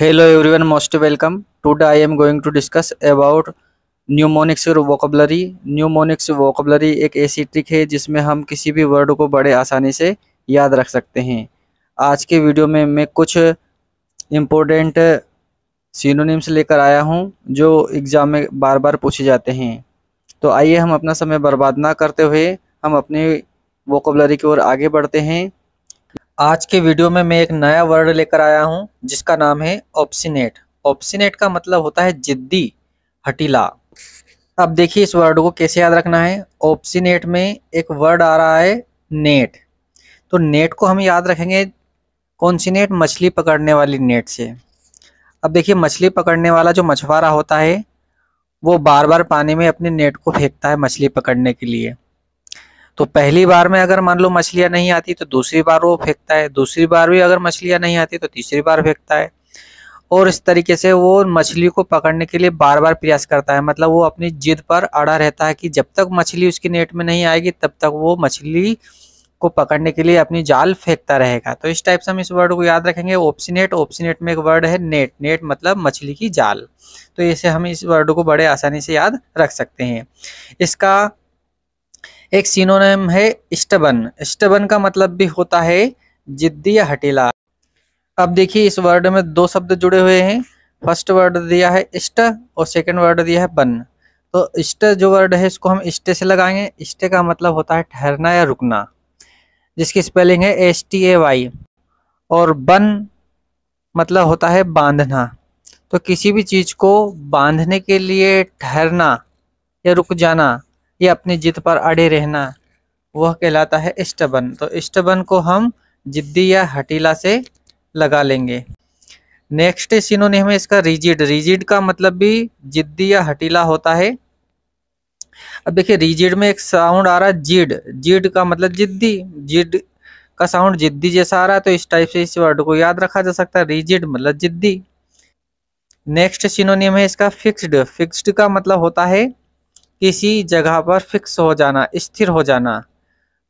Hello everyone, most welcome. Today I am going to discuss about mnemonics vocabulary. Mnemonics vocabulary एक ऐसी trick है जिसमें हम किसी भी वर्ड को बड़े आसानी से याद रख सकते हैं। आज के वीडियो में मैं कुछ इम्पोर्टेंट सिनोनिम्स लेकर आया हूं जो एग्ज़ाम में बार बार पूछे जाते हैं। तो आइए हम अपना समय बर्बाद ना करते हुए हम अपने वोकैबुलरी की ओर आगे बढ़ते हैं। आज के वीडियो में मैं एक नया वर्ड लेकर आया हूं जिसका नाम है ऑब्स्टिनेट। ऑब्स्टिनेट का मतलब होता है जिद्दी, हठीला। अब देखिए इस वर्ड को कैसे याद रखना है। ऑब्स्टिनेट में एक वर्ड आ रहा है नेट, तो नेट को हम याद रखेंगे कौन सी नेट? मछली पकड़ने वाली नेट से। अब देखिए मछली पकड़ने वाला जो मछुआरा होता है वो बार बार पानी में अपने नेट को फेंकता है मछली पकड़ने के लिए। तो पहली बार में अगर मान लो मछलियाँ नहीं आती तो दूसरी बार वो फेंकता है, दूसरी बार भी अगर मछलियाँ नहीं आती तो तीसरी बार फेंकता है, और इस तरीके से वो मछली को पकड़ने के लिए बार बार प्रयास करता है। मतलब वो अपनी जिद पर अड़ा रहता है कि जब तक मछली उसकी नेट में नहीं आएगी तब तक वो मछली को पकड़ने के लिए अपनी जाल फेंकता रहेगा। तो इस टाइप से हम इस वर्ड को याद रखेंगे। ऑब्स्टिनेट, ऑब्स्टिनेट में एक वर्ड है नेट, नेट मतलब मछली की जाल। तो इससे हम इस वर्ड को बड़े आसानी से याद रख सकते हैं। इसका एक सिनोनिम है स्टबन। स्टबन का मतलब भी होता है जिद्दी या हठीला। अब देखिए इस वर्ड में दो शब्द जुड़े हुए हैं। फर्स्ट वर्ड दिया है इस्ट और सेकंड वर्ड दिया है बन। तो इस्ट जो वर्ड है इसको हम इस्टे से लगाएंगे। इस्टे का मतलब होता है ठहरना या रुकना, जिसकी स्पेलिंग है STAY, और बन मतलब होता है बांधना। तो किसी भी चीज़ को बांधने के लिए ठहरना या रुक जाना या अपनी जिद पर अड़े रहना वह कहलाता है स्टबन। तो स्टबन को हम जिद्दी या हठीला से लगा लेंगे। नेक्स्ट सिनोनिम है इसका रिजिड। रिजिड का मतलब भी जिद्दी या हठीला होता है। अब देखिए रिजिड में एक साउंड आ रहा है जिड। जिड का मतलब जिद्दी, जिड का साउंड जिद्दी जैसा आ रहा है। तो इस टाइप से इस वर्ड को याद रखा जा सकता है, रिजिड मतलब जिद्दी। नेक्स्ट सिनोनिम है इसका फिक्स्ड। फिक्स्ड का मतलब होता है किसी जगह पर फिक्स हो जाना, स्थिर हो जाना।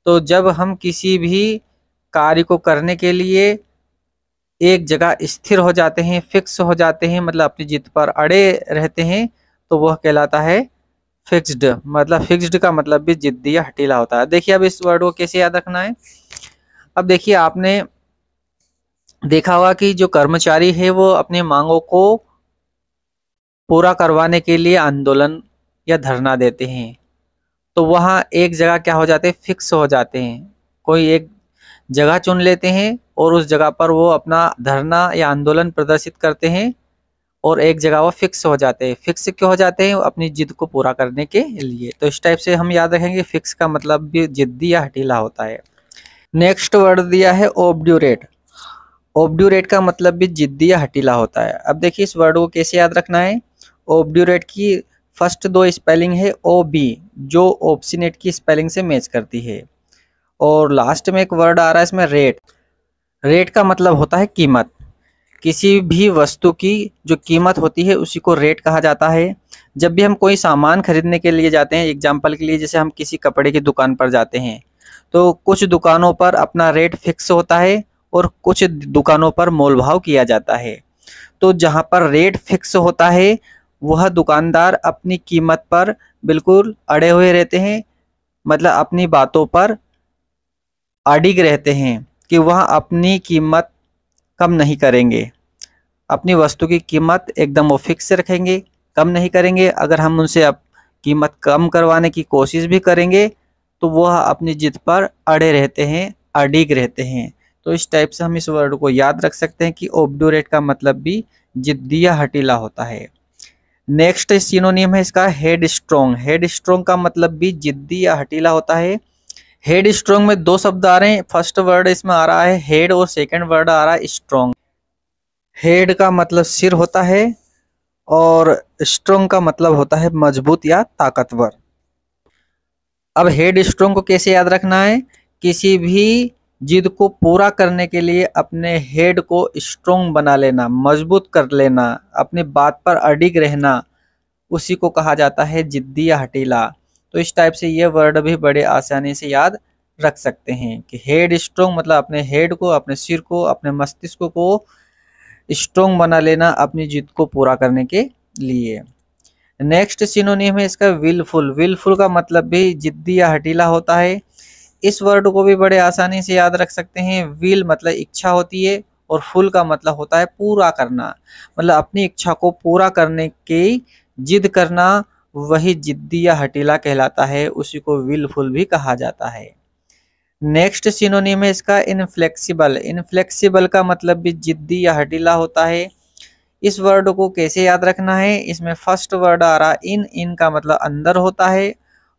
तो जब हम किसी भी कार्य को करने के लिए एक जगह स्थिर हो जाते हैं, फिक्स हो जाते हैं, मतलब अपनी जिद पर अड़े रहते हैं, तो वह कहलाता है फिक्स्ड। मतलब फिक्स्ड का मतलब भी जिद्दी या हठीला होता है। देखिए अब इस वर्ड को कैसे याद रखना है। अब देखिए आपने देखा होगा कि जो कर्मचारी है वो अपने मांगों को पूरा करवाने के लिए आंदोलन या धरना देते हैं। तो वहाँ एक जगह क्या हो जाते हैं? फिक्स हो जाते हैं। कोई एक जगह चुन लेते हैं और उस जगह पर वो अपना धरना या आंदोलन प्रदर्शित करते हैं और एक जगह वो फिक्स हो जाते हैं। फिक्स क्यों हो जाते हैं? अपनी जिद को पूरा करने के लिए। तो इस टाइप से हम याद रखेंगे फिक्स का मतलब भी जिद्दी या हठीला होता है। नेक्स्ट वर्ड दिया है ऑब्ड्यूरेट। ऑब्ड्यूरेट का मतलब भी जिद्दी या हठीला होता है। अब देखिए इस वर्ड को कैसे याद रखना है। ऑब्ड्यूरेट की फर्स्ट दो स्पेलिंग है OB, जो ऑब्स्टिनेट की स्पेलिंग से मैच करती है, और लास्ट में एक वर्ड आ रहा है इसमें रेट। रेट का मतलब होता है कीमत। किसी भी वस्तु की जो कीमत होती है उसी को रेट कहा जाता है। जब भी हम कोई सामान खरीदने के लिए जाते हैं, एग्जाम्पल के लिए जैसे हम किसी कपड़े की दुकान पर जाते हैं, तो कुछ दुकानों पर अपना रेट फिक्स होता है और कुछ दुकानों पर मोलभाव किया जाता है। तो जहाँ पर रेट फिक्स होता है वह दुकानदार अपनी कीमत पर बिल्कुल अड़े हुए रहते हैं, मतलब अपनी बातों पर अडिग रहते हैं कि वह अपनी कीमत कम नहीं करेंगे, अपनी वस्तु की कीमत एकदम वो फिक्स रखेंगे, कम नहीं करेंगे। अगर हम उनसे अब कीमत कम करवाने की कोशिश भी करेंगे तो वह अपनी जिद पर अड़े रहते हैं, अडिग रहते हैं। तो इस टाइप से हम इस वर्ड को याद रख सकते हैं कि ऑब्ड्यूरेट का मतलब भी जिद्दी या हठीला होता है। नेक्स्ट सिनोनिम है इसका हेडस्ट्रोंग। हेडस्ट्रोंग का मतलब भी जिद्दी या हठीला होता है। हेडस्ट्रोंग में दो शब्द आ रहे हैं। फर्स्ट वर्ड इसमें आ रहा है हेड और सेकंड वर्ड आ रहा है स्ट्रोंग। हेड का मतलब सिर होता है और स्ट्रोंग का मतलब होता है मजबूत या ताकतवर। अब हेडस्ट्रोंग को कैसे याद रखना है? किसी भी जिद को पूरा करने के लिए अपने हेड को स्ट्रोंग बना लेना, मजबूत कर लेना, अपनी बात पर अडिग रहना, उसी को कहा जाता है जिद्दी या हठीला। तो इस टाइप से ये वर्ड भी बड़े आसानी से याद रख सकते हैं कि हेड स्ट्रोंग मतलब अपने हेड को, अपने सिर को, अपने मस्तिष्क को स्ट्रोंग बना लेना अपनी जिद को पूरा करने के लिए। नेक्स्ट सिनोनिम है इसका विलफुल। विलफुल का मतलब भी जिद्दी या हटीला होता है। इस वर्ड को भी बड़े आसानी से याद रख सकते हैं। विल मतलब इच्छा होती है और फुल का मतलब होता है पूरा करना, मतलब अपनी इच्छा को पूरा करने की जिद करना, वही जिद्दी या हटीला कहलाता है, उसी को विलफुल भी कहा जाता है। नेक्स्ट सिनोनिम है इसका इनफ्लेक्सिबल। इनफ्लेक्सिबल का मतलब भी जिद्दी या हटीला होता है। इस वर्ड को कैसे याद रखना है, इसमें फर्स्ट वर्ड आ रहा इन, इन का मतलब अंदर होता है,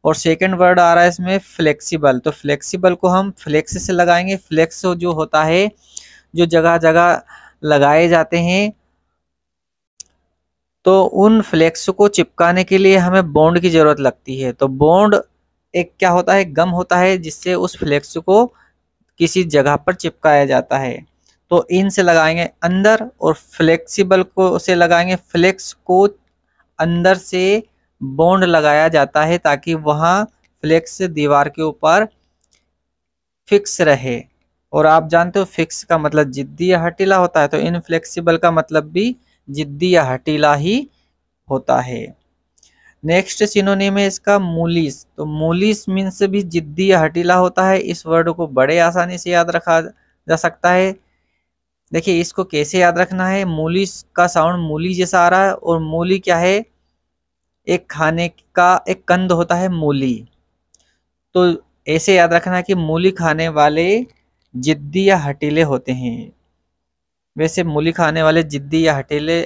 और सेकंड वर्ड आ रहा है इसमें फ्लेक्सिबल, तो फ्लेक्सिबल को हम फ्लेक्स से लगाएंगे। फ्लेक्स जो होता है जो जगह जगह लगाए जाते हैं, तो उन फ्लेक्स को चिपकाने के लिए हमें बॉन्ड की ज़रूरत लगती है। तो बॉन्ड एक क्या होता है, गम होता है, जिससे उस फ्लेक्स को किसी जगह पर चिपकाया जाता है। तो इन से लगाएंगे अंदर और फ्लेक्सिबल को से लगाएंगे, फ्लेक्स को अंदर से बॉन्ड लगाया जाता है ताकि वहाँ फ्लेक्स दीवार के ऊपर फिक्स रहे। और आप जानते हो फिक्स का मतलब जिद्दी या हटीला होता है, तो इनफ्लेक्सिबल का मतलब भी जिद्दी या हटीला ही होता है। नेक्स्ट सिनोनिम है इसका मूलिस। तो मूलिस मीन्स भी जिद्दी या हटीला होता है। इस वर्ड को बड़े आसानी से याद रखा जा सकता है। देखिए इसको कैसे याद रखना है, मूलिस का साउंड मूली जैसा आ रहा है, और मूली क्या है, एक खाने का एक कंद होता है मूली। तो ऐसे याद रखना है कि मूली खाने वाले जिद्दी या हटीले होते हैं। वैसे मूली खाने वाले जिद्दी या हटीले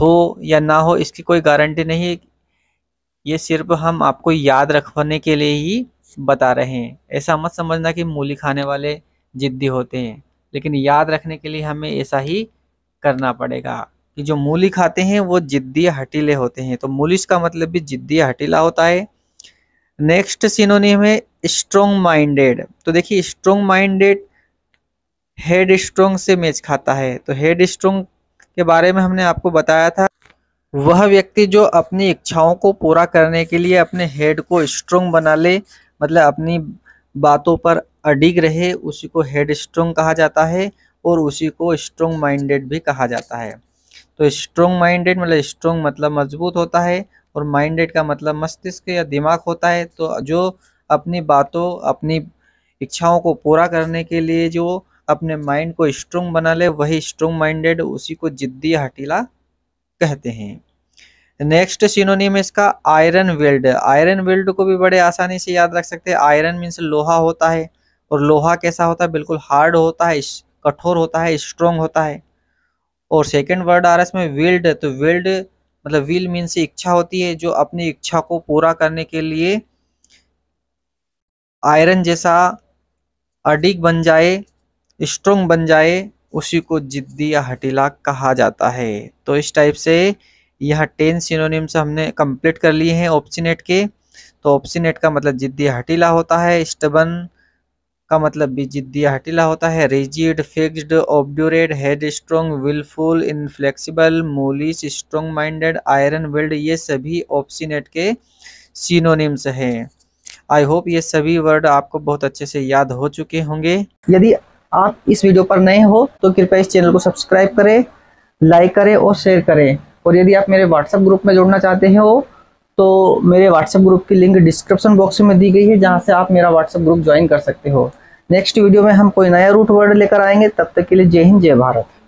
हो या ना हो इसकी कोई गारंटी नहीं है, ये सिर्फ हम आपको याद रखवाने के लिए ही बता रहे हैं। ऐसा मत समझना कि मूली खाने वाले जिद्दी होते हैं, लेकिन याद रखने के लिए हमें ऐसा ही करना पड़ेगा कि जो मूली खाते हैं वो जिद्दी या हटीले होते हैं। तो मूलिश का मतलब भी जिद्दी या हटीला होता है। नेक्स्ट सिनोनिम है स्ट्रोंग माइंडेड। तो देखिए स्ट्रोंग माइंडेड हेड स्ट्रोंग से मैच खाता है। तो हेड स्ट्रोंग के बारे में हमने आपको बताया था, वह व्यक्ति जो अपनी इच्छाओं को पूरा करने के लिए अपने हेड को स्ट्रोंग बना ले, मतलब अपनी बातों पर अडिग रहे, उसी को हेड स्ट्रोंग कहा जाता है और उसी को स्ट्रोंग माइंडेड भी कहा जाता है। तो स्ट्रोंग माइंडेड मतलब स्ट्रोंग मतलब मजबूत होता है, और माइंडेड का मतलब मस्तिष्क या दिमाग होता है। तो जो अपनी बातों अपनी इच्छाओं को पूरा करने के लिए जो अपने माइंड को स्ट्रोंग बना ले, वही स्ट्रोंग माइंडेड, उसी को जिद्दी हटीला कहते हैं। नेक्स्ट सिनोनिम है इसका आयरन विल्ड। आयरन विल्ड को भी बड़े आसानी से याद रख सकते हैं। आयरन मीन्स लोहा होता है, और लोहा कैसा होता है, बिल्कुल हार्ड होता है, कठोर होता है, स्ट्रोंग होता है। और सेकंड वर्ड आ रहा है इसमें विल्ड, तो विल्ड मतलब विल मीन्स इच्छा होती है, जो अपनी इच्छा को पूरा करने के लिए आयरन जैसा अडिग बन जाए, स्ट्रोंग बन जाए, उसी को जिद्दी या हटीला कहा जाता है। तो इस टाइप से यहाँ 10 सिनोनिम्स हमने कंप्लीट कर लिए हैं ऑब्स्टिनेट के। तो ऑब्स्टिनेट का मतलब जिद्दी या हटीला होता है, स्टबन का मतलब भी जिद्दी या हटीला होता है, rigid, fixed, obdurate, headstrong, wilful, inflexible, mulish, strong minded, iron willed, ये सभी ऑब्स्टिनेट के सिनोनिम्स हैं। आई होप ये सभी वर्ड आपको बहुत अच्छे से याद हो चुके होंगे। यदि आप इस वीडियो पर नए हो तो कृपया इस चैनल को सब्सक्राइब करें, लाइक करें और शेयर करें। और यदि आप मेरे व्हाट्सएप ग्रुप में जुड़ना चाहते हो तो मेरे व्हाट्सएप ग्रुप की लिंक डिस्क्रिप्शन बॉक्स में दी गई है, जहाँ से आप मेरा व्हाट्सएप ग्रुप ज्वाइन कर सकते हो। नेक्स्ट वीडियो में हम कोई नया रूट वर्ड लेकर आएंगे। तब तक के लिए जय हिंद जय भारत।